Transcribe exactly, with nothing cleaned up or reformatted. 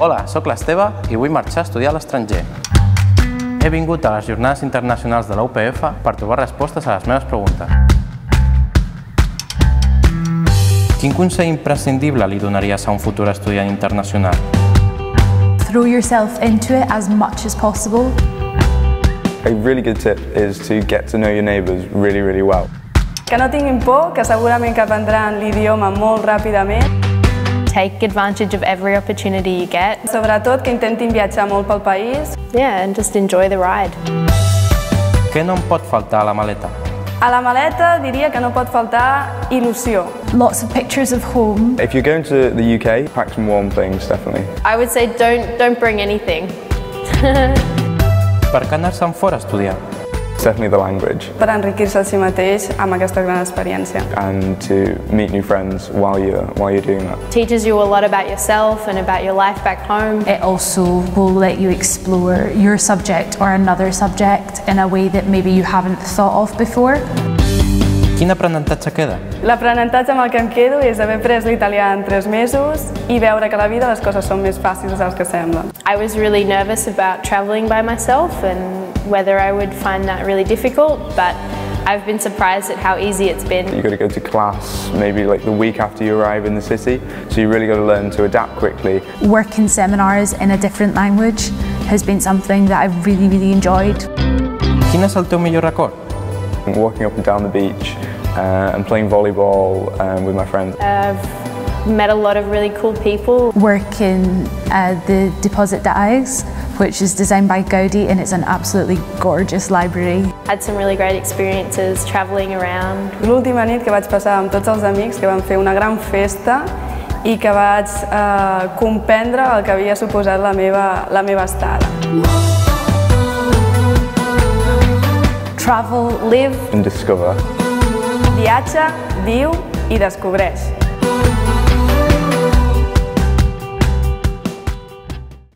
Hola, sóc l'Esteve i vull marxar a estudiar a l'estranger. He vingut a les jornades internacionals de la U P F per trobar respostes a les meves preguntes. Quin consell imprescindible li donaries a un futur estudiant internacional? Throw yourself into it as much as possible. A really good tip is to get to know your neighbours really, really well. Que no tinguin por, que segurament que aprendran l'idioma molt ràpidament. Take advantage of every opportunity you get. Sobretot que intentin viatjar molt pel país. Yeah, and just enjoy the ride. Què no em pot faltar a la maleta? A la maleta diria que no pot faltar il·lusió. Lots of pictures of home. If you're going to the U K, pack some warm things, definitely. I would say don't, don't bring anything. Per què anar-se'n fora a estudiar? It's definitely the language. Per enriquir-se a si mateix amb aquesta gran experiència. And to meet new friends while you're, while you're doing that. It teaches you a lot about yourself and about your life back home. It also will let you explore your subject or another subject in a way that maybe you haven't thought of before. Quin aprenentatge queda? L'aprenentatge amb el que em quedo és haver après l'italià en tres mesos i veure que a la vida les coses són més fàcils de les que semblen. I was really nervous about travelling by myself and whether I would find that really difficult, but I've been surprised at how easy it's been. You've got to go to class maybe like the week after you arrive in the city, so you really got to learn to adapt quickly. Working seminars in a different language has been something that I've really, really enjoyed. Quin és el teu millor record? Walking up and down the beach uh, and playing volleyball um, with my friends. I've met a lot of really cool people. Working at the Deposit d'Eis, which is designed by Gaudí, and it's an absolutely gorgeous library. Had some really great experiences travelling around. L'última nit que vaig passar amb tots els amics, que vam fer una gran festa i que vaig eh, comprendre el que havia suposat la meva, la meva estada. Travel, live and discover. Viatja, viu i descobreix.